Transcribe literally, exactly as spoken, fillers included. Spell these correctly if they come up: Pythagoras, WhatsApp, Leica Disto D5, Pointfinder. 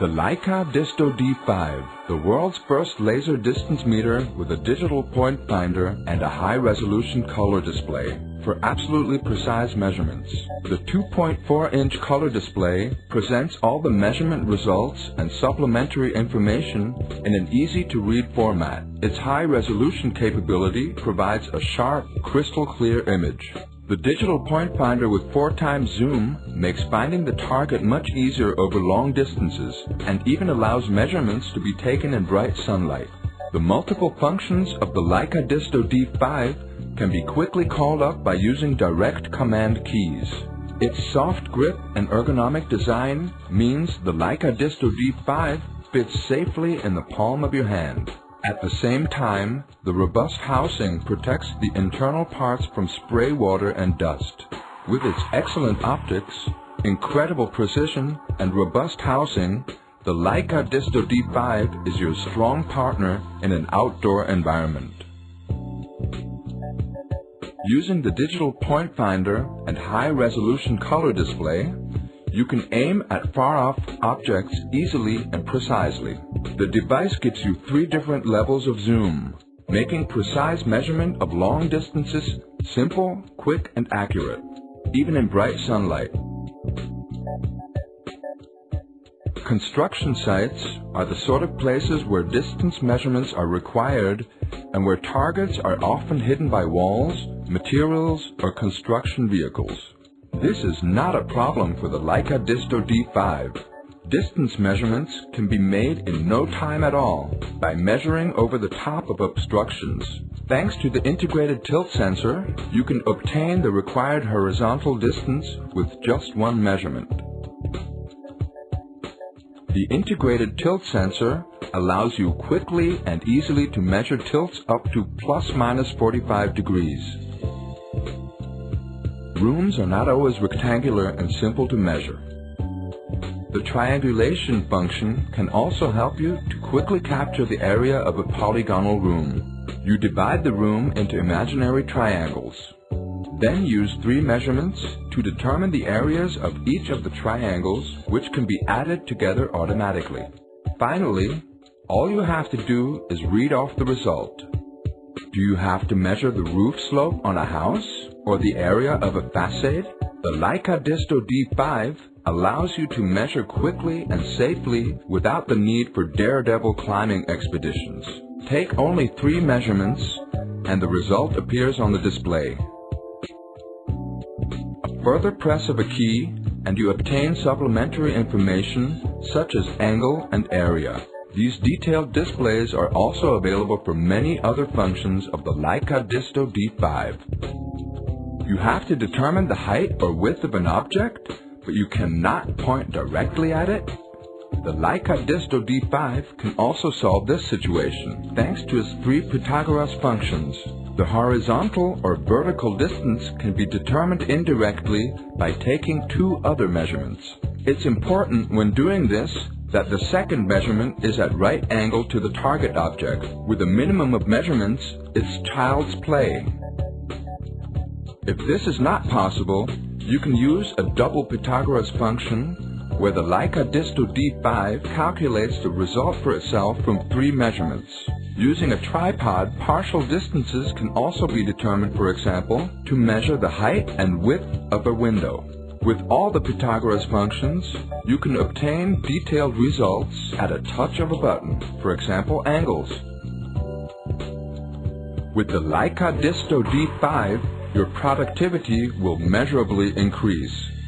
The Leica Disto D five, the world's first laser distance meter with a digital point finder and a high-resolution color display for absolutely precise measurements. The two point four inch color display presents all the measurement results and supplementary information in an easy-to-read format. Its high-resolution capability provides a sharp, crystal-clear image. The digital point finder with four times zoom makes finding the target much easier over long distances and even allows measurements to be taken in bright sunlight. The multiple functions of the Leica Disto D five can be quickly called up by using direct command keys. Its soft grip and ergonomic design means the Leica Disto D five fits safely in the palm of your hand. At the same time, the robust housing protects the internal parts from spray water and dust. With its excellent optics, incredible precision, and robust housing, the Leica Disto D five is your strong partner in an outdoor environment. Using the digital point finder and high-resolution color display, you can aim at far-off objects easily and precisely. The device gives you three different levels of zoom, making precise measurement of long distances simple, quick, and accurate, even in bright sunlight. Construction sites are the sort of places where distance measurements are required and where targets are often hidden by walls, materials, or construction vehicles. This is not a problem for the Leica Disto D five. Distance measurements can be made in no time at all by measuring over the top of obstructions. Thanks to the integrated tilt sensor, you can obtain the required horizontal distance with just one measurement. The integrated tilt sensor allows you quickly and easily to measure tilts up to plus minus forty-five degrees. Rooms are not always rectangular and simple to measure. The triangulation function can also help you to quickly capture the area of a polygonal room. You divide the room into imaginary triangles. Then use three measurements to determine the areas of each of the triangles, which can be added together automatically. Finally, all you have to do is read off the result. Do you have to measure the roof slope on a house or the area of a facade? The Leica Disto D five allows you to measure quickly and safely without the need for daredevil climbing expeditions. Take only three measurements and the result appears on the display. A further press of a key and you obtain supplementary information such as angle and area. These detailed displays are also available for many other functions of the Leica Disto D five. You have to determine the height or width of an object, but you cannot point directly at it. The Leica Disto D five can also solve this situation thanks to its three Pythagoras functions. The horizontal or vertical distance can be determined indirectly by taking two other measurements. It's important when doing this that the second measurement is at right angle to the target object. With a minimum of measurements, it's child's play. If this is not possible, you can use a double Pythagoras function where the Leica Disto D five calculates the result for itself from three measurements. Using a tripod, partial distances can also be determined, for example, to measure the height and width of a window. With all the Pythagoras functions, you can obtain detailed results at a touch of a button, for example, angles. With the Leica Disto D five, your productivity will measurably increase.